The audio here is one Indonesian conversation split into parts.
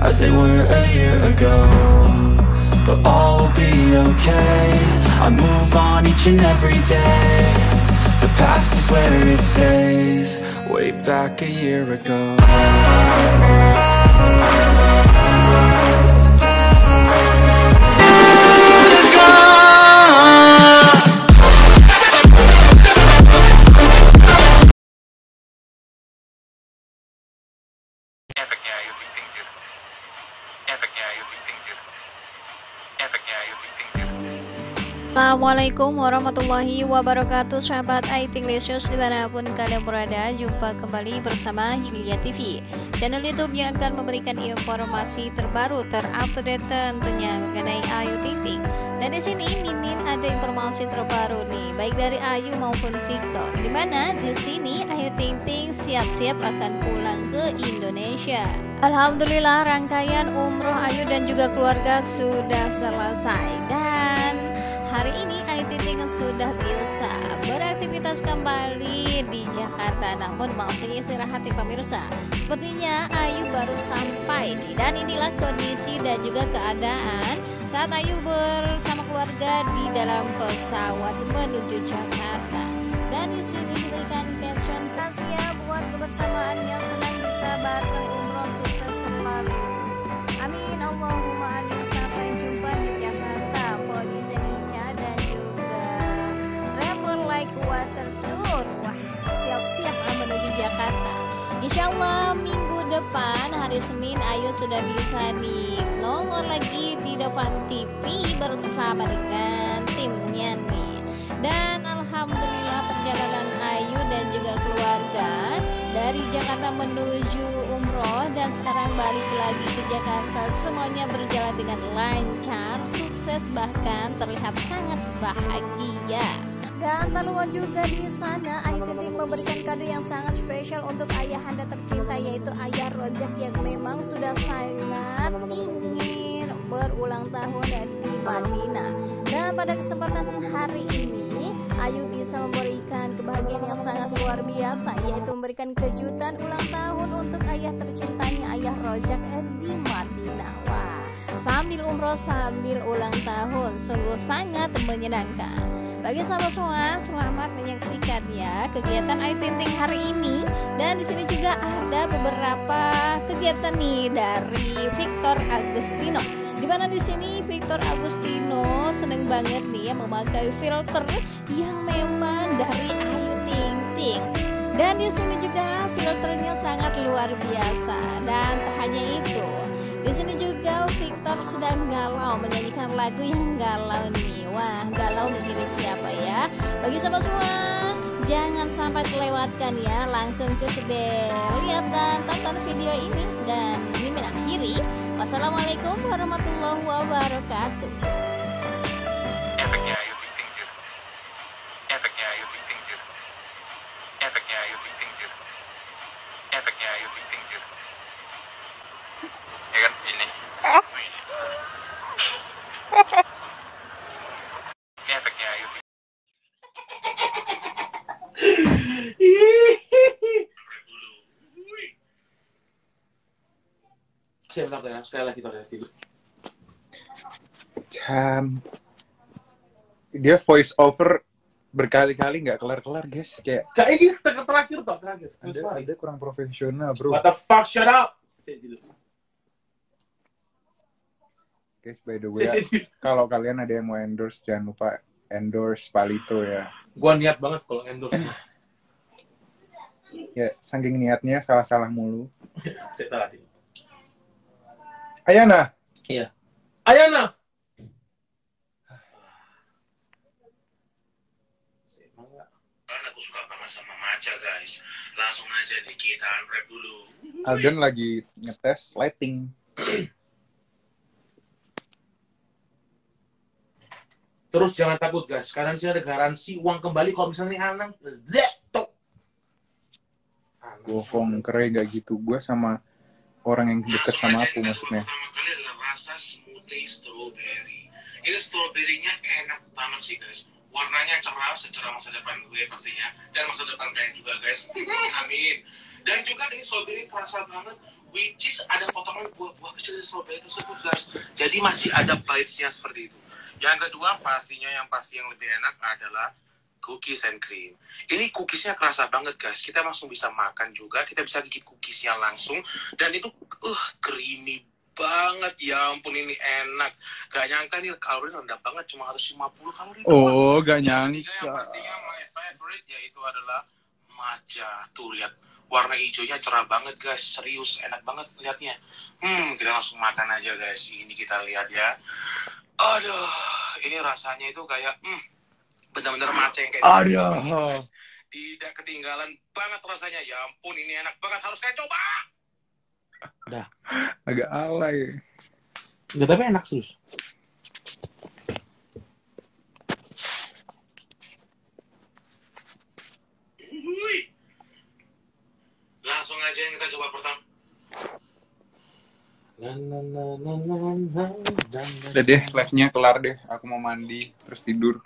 as they were a year ago. But all will be okay, I move on each and every day. The past is where it stays, way back a year ago. Efeknya Ayu Ting Ting, dude. Efeknya Ayu Ting Ting, dude. Efeknya Ayu Ting Ting, dude. Assalamualaikum warahmatullahi wabarakatuh, sahabat Ayu Ting Lesius dimanapun kalian berada. Jumpa kembali bersama Hilya TV, channel YouTube yang akan memberikan informasi terbaru, terupdate tentunya mengenai Ayu Ting Ting. Nah, di sini Mimin ada informasi terbaru nih, baik dari Ayu maupun Victor. Dimana di sini Ayu Ting Ting siap-siap akan pulang ke Indonesia. Alhamdulillah, rangkaian umroh Ayu dan juga keluarga sudah selesai dan hari ini Ayu Ting Ting sudah bisa beraktivitas kembali di Jakarta, namun masih istirahat di pemirsa. Sepertinya Ayu baru sampai nih, dan inilah kondisi dan juga keadaan saat Ayu bersama keluarga di dalam pesawat menuju Jakarta. Dan di sini diberikan caption "Tasya buat kebersamaan yang senang bisa bareng umroh sukses selalu. Amin Allahumma amin." Sampai jumpa di Jakarta, polisi Watertour. Wah, siap-siap menuju Jakarta. Insya Allah minggu depan hari Senin Ayu sudah bisa nongol lagi di depan TV bersama dengan timnya nih. Dan alhamdulillah perjalanan Ayu dan juga keluarga dari Jakarta menuju umroh dan sekarang balik lagi ke Jakarta, semuanya berjalan dengan lancar, sukses, bahkan terlihat sangat bahagia. Dan tak lupa juga di sana Ayu Ting Ting memberikan kado yang sangat spesial untuk ayahanda tercinta, yaitu Ayah Rozak yang memang sudah sangat ingin berulang tahun di Madinah. Dan pada kesempatan hari ini Ayu bisa memberikan kebahagiaan yang sangat luar biasa, yaitu memberikan kejutan ulang tahun untuk ayah tercintanya Ayah Rozak, Edi Madinawa. Sambil umroh sambil ulang tahun, sungguh sangat menyenangkan. Bagi sahabat semua, selamat menyaksikan ya kegiatan Ayu Ting Ting hari ini. Dan di sini juga ada beberapa kegiatan nih dari Victor Agustino. Di mana di sini Victor Agustino seneng banget nih ya memakai filter yang memang dari Ayu Ting Ting. Dan di sini juga filternya sangat luar biasa. Dan tak hanya itu, di sini juga Victor sedang galau menyanyikan lagu yang galau nih. Wah, galau mikirin siapa ya? Bagi sama semua, jangan sampai kelewatkan ya. Langsung cus deh lihat dan tonton video ini. Dan Mimin akhiri, wassalamualaikum warahmatullahi wabarakatuh. Efeknya Ayu Ting Ting, dude. Efeknya Ayu Ting Ting, dude. Efeknya Ayu Ting Ting, dude. Efeknya Ayu Ting Ting, dude. Ya kan ini. Efeknya Ayu. Sebentar ya, sekali lagi kita lihat dulu. Jam. Dia voice over berkali-kali nggak kelar-kelar, guys. Kayak ini terakhir. Ada kurang profesional, bro. What the fuck, shut up. Guys, by the way, kalau kalian ada yang mau endorse, jangan lupa endorse Palito ya. Gua niat banget kalau endorse. Ya, saking niatnya salah-salah mulu. Ayana. Iya. Ayana. Karena aku suka banget sama matcha, guys. Langsung aja nih kita unwrap dulu. Alden lagi ngetes lighting. Terus jangan takut guys, karena disini ada garansi uang kembali kalau misalnya nih Anang letok. Bohong, keren gak gitu. Gue sama orang yang deket sama aku maksudnya. Pertama kali adalah rasa smoothie strawberry. Ini strawberry-nya enak banget sih guys. Warnanya cerah, secerah masa depan gue pastinya. Dan masa depan kalian juga guys. Amin. Dan juga ini strawberry kerasa banget. Which is ada potongan buah-buah kecil di Surabaya tersebut, guys. Jadi masih ada bites-nya seperti itu. Yang kedua pastinya yang lebih enak adalah cookies and cream. Ini cookiesnya kerasa banget, guys. Kita langsung bisa makan juga, kita bisa gigit cookiesnya langsung, dan itu creamy banget. Ya ampun, ini enak. Gak nyangka nih kalori rendah banget, cuma 150 kalori. Oh, doang. Gak nyangka. Yang pastinya my favorite yaitu adalah matcha. Tuh, lihat warna hijaunya cerah banget, guys. Serius, enak banget lihatnya. Kita langsung makan aja, guys. Ini kita lihat ya. Aduh, ini rasanya itu kayak bener-bener matcha yang kayak gitu. Tidak ketinggalan banget rasanya. Ya ampun, ini enak banget, harus kayak coba. Udah agak alay. Udah, tapi enak terus. Langsung aja yang kita coba pertama. Udah deh, live-nya kelar deh. Aku mau mandi terus tidur.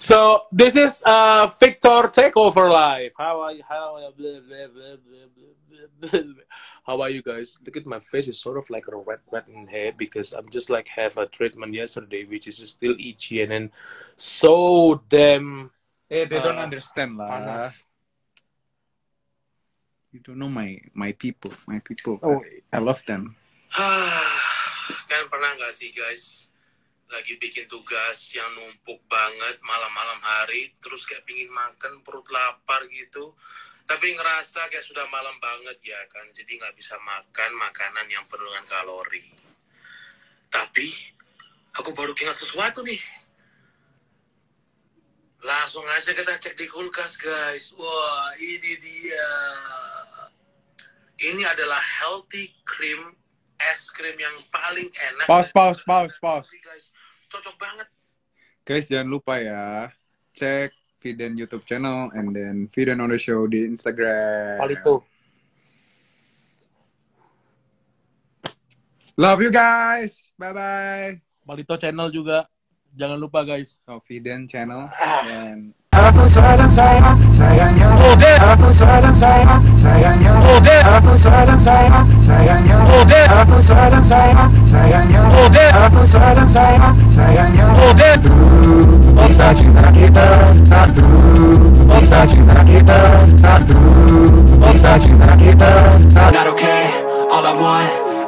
So this is Victor Takeover Live. How are you guys? Look at my face, is sort of like a red in hair because I'm just like have a treatment yesterday which is still itchy and then so damn. They don't understand lah. You don't know my people, Oh, I love them. Kalian pernah nggak sih, guys? Lagi bikin tugas yang numpuk banget malam-malam hari, terus kayak pingin makan, perut lapar gitu, tapi ngerasa kayak sudah malam banget ya kan, jadi nggak bisa makan makanan yang penuh dengan kalori. Tapi aku baru ingat sesuatu nih, langsung aja kita cek di kulkas, guys. Wah, ini dia, ini adalah healthy cream, es krim yang paling enak. Pause. Cocok banget. Guys, jangan lupa ya, cek Viden YouTube channel and then Viden on the show di Instagram. Palito. Love you guys. Bye-bye. Palito channel juga. Jangan lupa, guys. Oh, Viden channel. And... Aku sedang sayangnya. Aku sedang sayangnya. Aku sedang sayangnya. Aku sedang sayangnya. Aku sedang sayangnya. Bisa cinta kita satu. Bisa cinta kita satu. Bisa cinta kita satu. Not okay, all I want.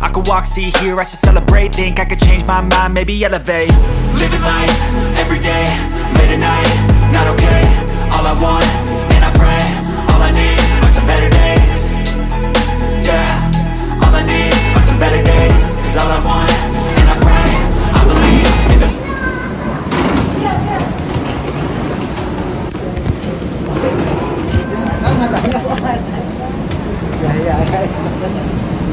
I could walk, see, hear, I should celebrate. Think I could change my mind, maybe elevate. Living life, everyday, late at night, not okay. All I want, and I pray. All I need are some better days. Yeah, all I need are some better days. Cause all I want, and I pray, I believe in the... Yeah, yeah, yeah.